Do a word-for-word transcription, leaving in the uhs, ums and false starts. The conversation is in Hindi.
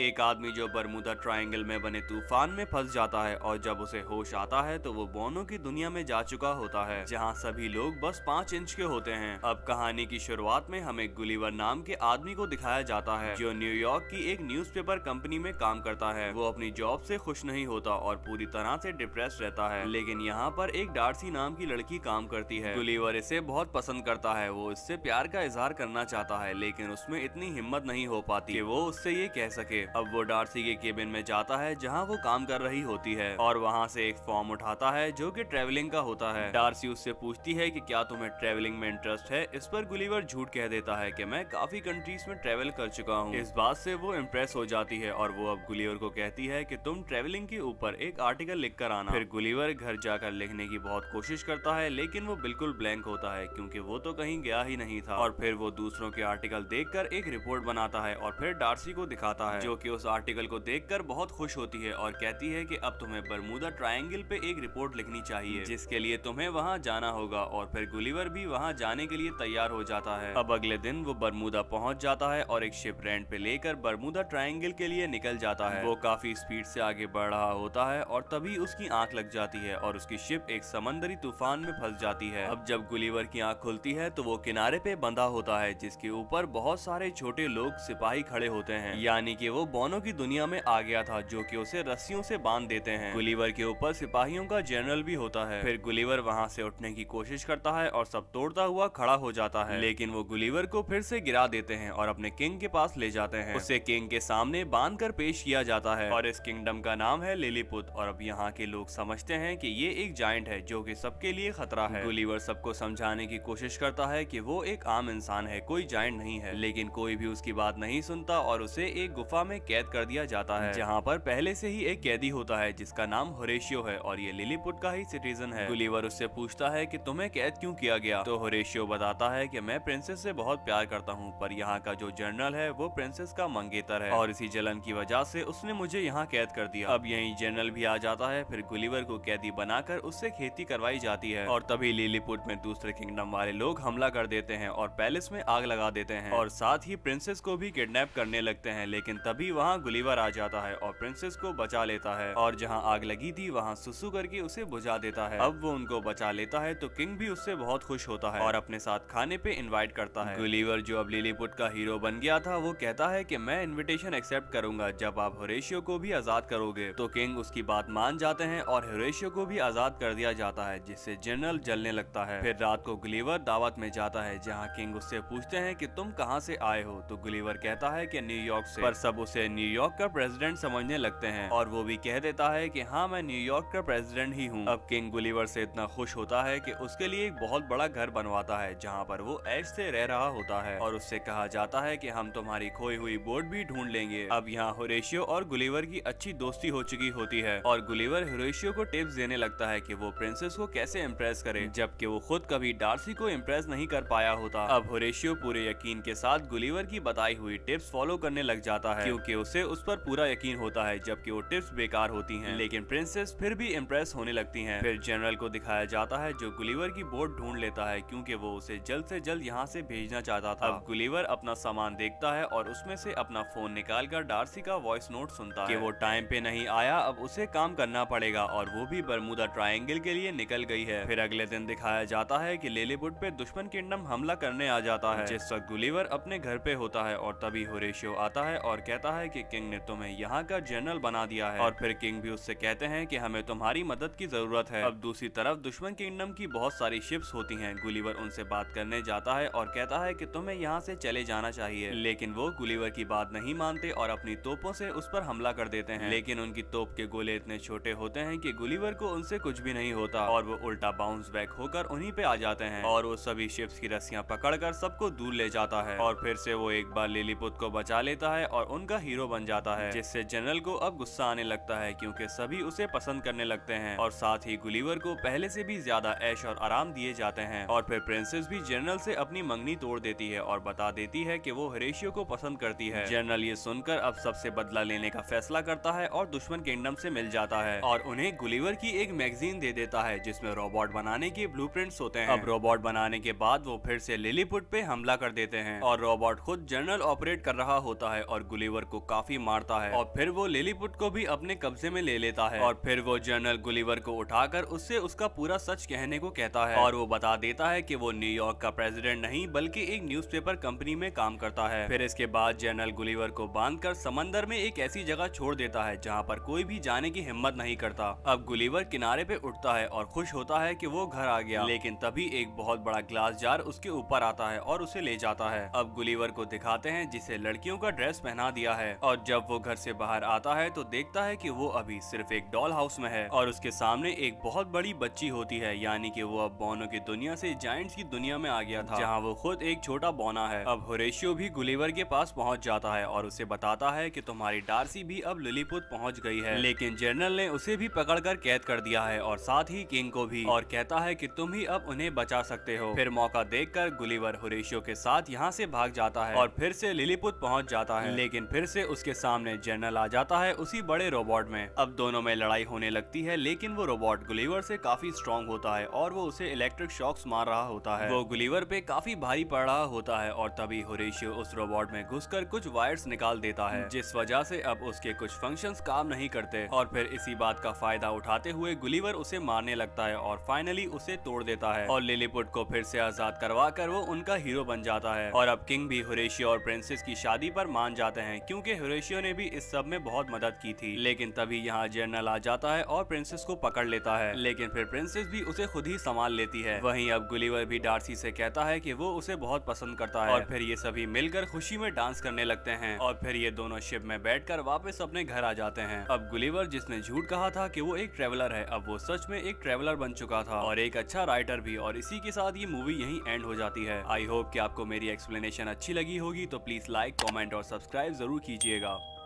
एक आदमी जो बरमूडा ट्रायंगल में बने तूफान में फंस जाता है और जब उसे होश आता है तो वो बोनो की दुनिया में जा चुका होता है जहाँ सभी लोग बस पाँच इंच के होते हैं। अब कहानी की शुरुआत में हमें गुलिवर नाम के आदमी को दिखाया जाता है जो न्यूयॉर्क की एक न्यूज़पेपर कंपनी में काम करता है। वो अपनी जॉब से खुश नहीं होता और पूरी तरह से डिप्रेस रहता है, लेकिन यहाँ पर एक डार्सी नाम की लड़की काम करती है। गुलिवर इसे बहुत पसंद करता है, वो इससे प्यार का इजहार करना चाहता है लेकिन उसमें इतनी हिम्मत नहीं हो पाती कि वो उससे ये कह सके। अब वो डार्सी के केबिन में जाता है जहाँ वो काम कर रही होती है और वहाँ से एक फॉर्म उठाता है जो कि ट्रेवलिंग का होता है। डार्सी उससे पूछती है कि क्या तुम्हें ट्रेवलिंग में इंटरेस्ट है। इस पर गुलिवर झूठ कह देता है कि मैं काफी कंट्रीज में ट्रेवल कर चुका हूँ। इस बात से वो इम्प्रेस हो जाती है और वो अब गुलिवर को कहती है कि तुम ट्रेवलिंग के ऊपर एक आर्टिकल लिखकर आना। फिर गुलिवर घर जाकर लिखने की बहुत कोशिश करता है लेकिन वो बिल्कुल ब्लैंक होता है क्योंकि वो तो कहीं गया ही नहीं था। और फिर वो दूसरों के आर्टिकल देखकर एक रिपोर्ट बनाता है और फिर डार्सी को दिखाता है जो कि उस आर्टिकल को देखकर बहुत खुश होती है और कहती है कि अब तुम्हें बरमूडा ट्रायंगल पे एक रिपोर्ट लिखनी चाहिए जिसके लिए तुम्हें वहाँ जाना होगा। और फिर गुलिवर भी वहाँ जाने के लिए तैयार हो जाता है। अब अगले दिन वो बरमूडा पहुँच जाता है और एक शिप रेंट पे लेकर बरमूडा ट्रायंगल के लिए निकल जाता है। वो काफी स्पीड से आगे बढ़ रहा होता है और तभी उसकी आंख लग जाती है और उसकी शिप एक समंदरी तूफान में फंस जाती है। अब जब गुलिवर की आंख खुलती है तो वो किनारे पे बंधा होता है जिसके ऊपर बहुत सारे छोटे लोग सिपाही खड़े होते हैं, यानी कि वो बोनो की दुनिया में आ गया था जो कि उसे रस्सियों से बांध देते हैं। गुलिवर के ऊपर सिपाहियों का जनरल भी होता है। फिर गुलिवर वहाँ से उठने की कोशिश करता है और सब तोड़ता हुआ खड़ा हो जाता है लेकिन वो गुलिवर को फिर से गिरा देते हैं और अपने किंग के पास ले जाते हैं। उसे किंग के सामने बांध कर पेश किया जाता है और इस किंगडम का नाम है लिलीपुत। और अब यहाँ के लोग समझते हैं कि ये एक जायंट है जो कि सबके लिए खतरा है। गुलिवर सबको समझाने की कोशिश करता है कि वो एक आम इंसान है, कोई जायंट नहीं है, लेकिन कोई भी उसकी बात नहीं सुनता और उसे एक गुफा में कैद कर दिया जाता है जहाँ पर पहले से ही एक कैदी होता है जिसका नाम होरेशियो है और ये लिलीपुट का ही सिटीजन है। गुलिवर उससे पूछता है कि तुम्हें कैद क्यों किया गया, तो होरेशियो बताता है कि मैं प्रिंसेस से बहुत प्यार करता हूँ पर यहाँ का जो जनरल है वो प्रिंसेस का मंगेतर है और इसी जलन की वजह से उसने मुझे यहाँ कैद कर दिया। अब यही जनरल भी आ जाता है। फिर गुलिवर को कैदी बनाकर उससे खेती करवाई जाती है और तभी लिलीपुट में दूसरे किंगडम वाले लोग हमला कर देते हैं और पैलेस में आग लगा देते हैं और साथ ही प्रिंसेस को भी किडनैप करने लगते हैं। लेकिन तभी वहाँ गुलिवर आ जाता है और प्रिंसेस को बचा लेता है और जहाँ आग लगी थी वहाँ सुसु करके उसे बुझा देता है। अब वो उनको बचा लेता है तो किंग भी उससे बहुत खुश होता है और अपने साथ खाने पे इन्वाइट करता है। गुलिवर जो अब लिलीपुट का हीरो बन गया था वो कहता है कि मैं इन्विटेशन एक्सेप्ट करूंगा जब आप होरेशियो को भी आजाद करोगे। तो किंग उसकी बात मान जाते हैं और होरेशियो को भी आजाद कर दिया जाता है जिससे जनरल जलने लगता है। फिर रात को गुलिवर दावत में जाता है जहां किंग उससे पूछते हैं कि तुम कहां से आए हो, तो गुलिवर कहता है कि न्यूयॉर्क से, पर सब उसे न्यूयॉर्क का प्रेसिडेंट समझने लगते हैं और वो भी कह देता है कि हाँ मैं न्यूयॉर्क का प्रेसिडेंट ही हूँ। अब किंग गुलिवर से इतना खुश होता है कि उसके लिए एक बहुत बड़ा घर बनवाता है जहाँ पर वो ऐश से रह रहा होता है और उससे कहा जाता है कि हम तुम्हारी खोई हुई बोट भी ढूंढ लेंगे। अब यहाँ होरेशियो और गुलिवर की अच्छी दोस्ती हो चुकी होती है और गुलिवर होरेशियो को टिप्स देने लगता है कि वो प्रिंसेस को कैसे इम्प्रेस करे जबकि वो खुद कभी डार्सी को इम्प्रेस नहीं कर पाया होता। अब होरेशियो पूरे यकीन के साथ गुलिवर की बताई हुई टिप्स फॉलो करने लग जाता है क्योंकि उसे उस पर पूरा यकीन होता है जबकि वो टिप्स बेकार होती हैं। लेकिन प्रिंसेस फिर भी इम्प्रेस होने लगती हैं। फिर जनरल को दिखाया जाता है जो गुलिवर की बोट ढूंढ लेता है क्योंकि वो उसे जल्द से जल्द यहाँ से भेजना चाहता था। अब गुलिवर अपना सामान देखता है और उसमें से अपना फोन निकाल कर डार्सी का वॉइस नोट सुनता है कि वो टाइम पे नहीं आया, अब उसे काम करना पड़ेगा और वो भी बरमूडा ट्रायंगल के लिए निकल गई है। फिर अगले दिन दिखाया जाता है कि लिलीपुट पे दुश्मन किंगडम हमला करने आ जाता है जिस वक्त गुलिवर अपने घर पे होता है और तभी होरेशियो आता है और कहता है कि किंग ने तुम्हें यहाँ का जनरल बना दिया है। और फिर किंग भी उससे कहते हैं कि हमें तुम्हारी मदद की जरूरत है। अब दूसरी तरफ दुश्मन किंगडम की बहुत सारी शिप्स होती हैं। गुलिवर उनसे बात करने जाता है और कहता है कि तुम्हें यहाँ से चले जाना चाहिए, लेकिन वो गुलिवर की बात नहीं मानते और अपनी तोपों से उस पर हमला कर देते हैं। लेकिन उनकी तोप के गोले इतने छोटे होते हैं कि गुलिवर को उनसे कुछ भी नहीं होता और वो उल्टा बाउंस बैक होकर उन्हीं पे आ जाते हैं और वो सभी शिप्स की रस्सियां पकड़कर सबको दूर ले जाता है। और फिर से वो एक बार लिलीपुत को बचा लेता है और उनका हीरो बन जाता है जिससे जनरल को अब गुस्सा आने लगता है क्योंकि सभी उसे पसंद करने लगते हैं और साथ ही गुलिवर को पहले से भी ज्यादा ऐश और आराम दिए जाते हैं। और फिर प्रिंसेस भी जनरल से अपनी मंगनी तोड़ देती है और बता देती है कि वो होरेशियो को पसंद करती है। जनरल ये सुनकर अब सबसे बदला लेने का फैसला करता है और दुश्मन किंगडम से मिल जाता है और उन्हें गुलिवर की एक मैगजीन दे देता है जिसमें रोबोट बनाने के ब्लूप्रिंट्स होते हैं। अब रोबोट बनाने के बाद वो फिर से लिलीपुट पे हमला कर देते हैं और रोबोट खुद जनरल ऑपरेट कर रहा होता है और गुलिवर को काफी मारता है और फिर वो लिलीपुट को भी अपने कब्जे में ले लेता है और फिर वो जनरल गुलिवर को उठाकर उससे उसका पूरा सच कहने को कहता है और वो बता देता है कि वो न्यूयॉर्क का प्रेसिडेंट नहीं बल्कि एक न्यूज़पेपर कंपनी में काम करता है। फिर इसके बाद जनरल गुलिवर को बांधकर समंदर में एक ऐसी जगह छोड़ देता है जहाँ पर कोई भी जाने की हिम्मत नहीं करता। अब गुलिवर किनारे पे उठता है और खुश होता है कि वो घर आ गया, लेकिन तभी एक बहुत बड़ा ग्लास जार उसके ऊपर आता है और उसे ले जाता है। अब गुलिवर को दिखाते हैं जिसे लड़कियों का ड्रेस पहना दिया है और जब वो घर से बाहर आता है तो देखता है कि वो अभी सिर्फ एक डॉल हाउस में है और उसके सामने एक बहुत बड़ी बच्ची होती है, यानी कि वो अब बौनों की दुनिया से जायंट्स की दुनिया में आ गया था जहाँ वो खुद एक छोटा बौना है। अब होरेशियो भी गुलिवर के पास पहुँच जाता है और उसे बताता है कि तुम्हारी डार्सी भी अब लिलीपुट पहुँच गई है, लेकिन जनरल ने उसे भी पकड़कर कैद कर दिया है और साथ ही किंग को भी, और कहता है कि तुम ही अब उन्हें बचा सकते हो। फिर मौका देखकर गुलिवर होरेशियो के साथ यहाँ से भाग जाता है और फिर से लिलीपुट पहुँच जाता है, लेकिन फिर से उसके सामने जनरल आ जाता है उसी बड़े रोबोट में। अब दोनों में लड़ाई होने लगती है, लेकिन वो रोबोट गुलिवर से काफी स्ट्रॉन्ग होता है और वो उसे इलेक्ट्रिक शॉक्स मार रहा होता है। वो गुलिवर पे काफी भारी पड़ रहा होता है और तभी होरेशियो उस रोबोट में घुसकर कुछ वायर्स निकाल देता है, जिस वजह से अब उसके कुछ फंक्शंस काम नहीं करते और फिर इसी बात का फायदा उठाते हुए गुलिवर उसे मारने लगता है और फाइनली उसे तोड़ देता है और लिलीपुट को फिर से आजाद करवा कर वो उनका हीरो बन जाता है। और अब किंग भी होरेशियो और प्रिंसेस की शादी पर मान जाते हैं क्योंकि होरेशियो ने भी इस सब में बहुत मदद की थी, लेकिन तभी यहाँ जनरल आ जाता है और प्रिंसेस को पकड़ लेता है, लेकिन फिर प्रिंसेस भी उसे खुद ही संभाल लेती है। वहीं अब गुलिवर भी डार्सी से कहता है कि वो उसे बहुत पसंद करता है और फिर ये सभी मिलकर खुशी में डांस करने लगते हैं और फिर ये दोनों शिप में बैठकर वापस अपने घर आ जाते हैं। अब गुलिवर, जिसने झूठ कहा था कि वो एक ट्रेवलर है, अब वो सच में एक ट्रेवलर बन चुका था और एक अच्छा राइटर भी। और इसी के साथ ये मूवी यहीं एंड हो जाती है। आई होप कि आपको मेरी एक्सप्लेनेशन अच्छी लगी होगी, तो प्लीज लाइक, कॉमेंट और सब्सक्राइब जरूर कीजिएगा।